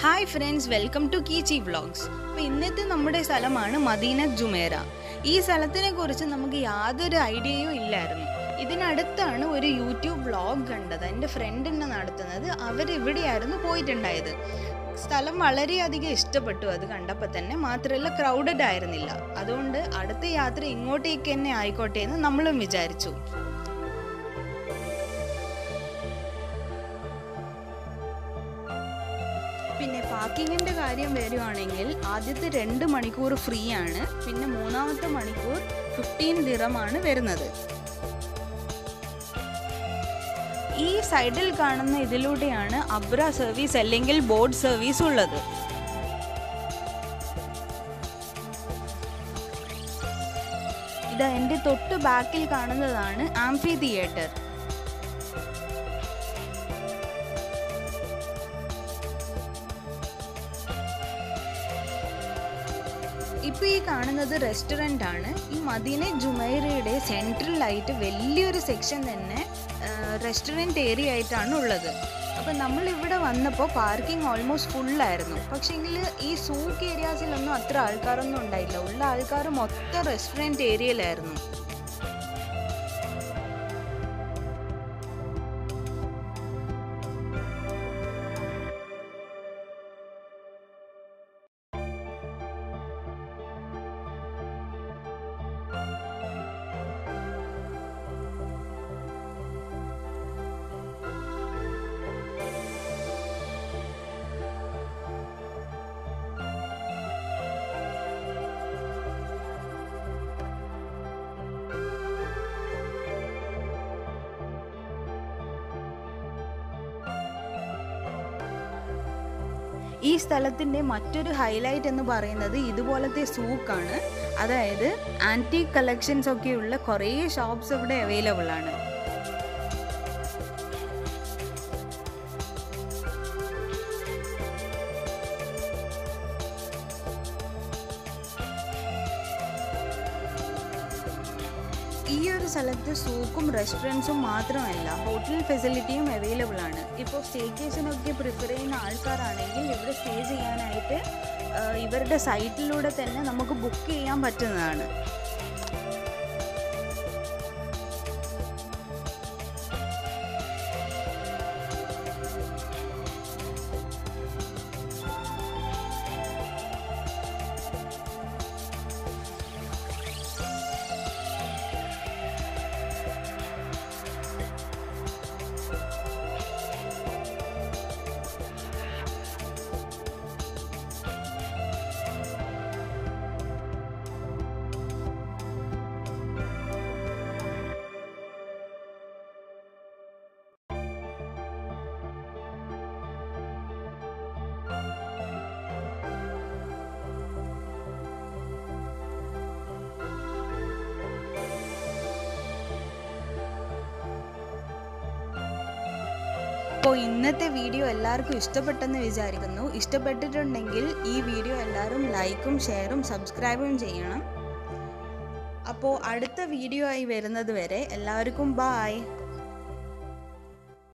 Hi friends, welcome to कीची vlogs. അപ്പോൾ ഇന്നത്തെ നമ്മുടെ സ്ഥലമാണ് മദീനത്ത് ജുമൈറ। ഈ സ്ഥലത്തെക്കുറിച്ച് നമുക്ക് യാതൊരു ഐഡിയയും ഇല്ലായിരുന്നു। ഇതിനടുത്താണ് ഒരു യൂട്യൂബ് വ്ളോഗ് കണ്ടത്, എൻ്റെ ഫ്രണ്ട് എന്നെ നടത്തുന്നത്, അവർ ഇവിടെയായിരുന്നു പോയിട്ടുണ്ടായത്। സ്ഥലം വളരെയധികം ഇഷ്ടപ്പെട്ടു, അത് കണ്ടപ്പോൾ തന്നെ. മാത്രമല്ല ക്രൗഡഡ് ആയിരുന്നില്ല, അതുകൊണ്ട് അടുത്ത യാത്ര ഇങ്ങോട്ടേക്ക് തന്നെ ആയിക്കോട്ടെ എന്ന് നമ്മളും വിചാരിച്ചു। പിന്നെ പാർക്കിങ്ങിൻ്റെ കാര്യം വരുവാണെങ്കിൽ ആദ്യത്തെ 2 മണിക്കൂർ ഫ്രീ ആണ്, പിന്നെ മൂന്നാമത്തെ മണിക്കൂർ 15 ദിറമാണ് വരുന്നത്। ഈ സൈഡിൽ കാണുന്ന ഇതിലൂടെയാണ് അബ്ര സർവീസ് അല്ലെങ്കിൽ ബോട്ട് സർവീസ് ഉള്ളത്। ഇതാ എൻ്റെ തൊട്ട് ബാക്കിൽ കാണുന്നതാണ് ആംഫി തിയേറ്റർ। ഇപ്പോൾ ഈ കാണുന്നത് റെസ്റ്റോറൻ്റ് ആണ്। ഈ മദീനത്ത് ജുമൈറയുടെ സെൻട്രലായിട്ട് വലിയൊരു സെക്ഷൻ തന്നെ റെസ്റ്റോറൻറ്റ് ഏരിയ ആയിട്ടാണ് ഉള്ളത്। അപ്പോൾ നമ്മളിവിടെ വന്നപ്പോൾ പാർക്കിംഗ് ഓൾമോസ്റ്റ് ഫുള്ളായിരുന്നു, പക്ഷേങ്കിൽ ഈ സൂക്ക് ഏരിയാസിലൊന്നും അത്ര ആൾക്കാരൊന്നും ഉണ്ടായില്ല, ഉള്ള ആൾക്കാർ മൊത്തം റെസ്റ്റോറൻറ്റ് ഏരിയയിലായിരുന്നു। ഈ സ്ഥലത്തിൻ്റെ മറ്റൊരു ഹൈലൈറ്റ് എന്ന് പറയുന്നത് ഇതുപോലത്തെ സൂക്കാണ്, അതായത് ആൻറ്റീക് കളക്ഷൻസ് ഒക്കെയുള്ള കുറേ ഷോപ്സ് ഇവിടെ അവൈലബിൾ ആണ്। ഈ ഒരു സ്ഥലത്ത് സൂക്കും റെസ്റ്റോറൻറ്റ്സും മാത്രമല്ല ഹോട്ടൽ ഫെസിലിറ്റിയും അവൈലബിൾ ആണ്। ഇപ്പോൾ സ്റ്റേക്കേഷനൊക്കെ പ്രിഫർ ചെയ്യുന്ന ആൾക്കാരാണെങ്കിൽ ഇവിടെ സ്റ്റേ ചെയ്യാനായിട്ട് ഇവരുടെ സൈറ്റിലൂടെ തന്നെ നമുക്ക് ബുക്ക് ചെയ്യാൻ പറ്റുന്നതാണ്। അപ്പോൾ ഇന്നത്തെ വീഡിയോ എല്ലാവർക്കും ഇഷ്ടപ്പെട്ടെന്ന് വിചാരിക്കുന്നു। ഇഷ്ടപ്പെട്ടിട്ടുണ്ടെങ്കിൽ ഈ വീഡിയോ എല്ലാവരും ലൈക്കും ഷെയറും സബ്സ്ക്രൈബും ചെയ്യണം। അപ്പോൾ അടുത്ത വീഡിയോ ആയി വരുന്നത് വരെ എല്ലാവർക്കും ബായ്।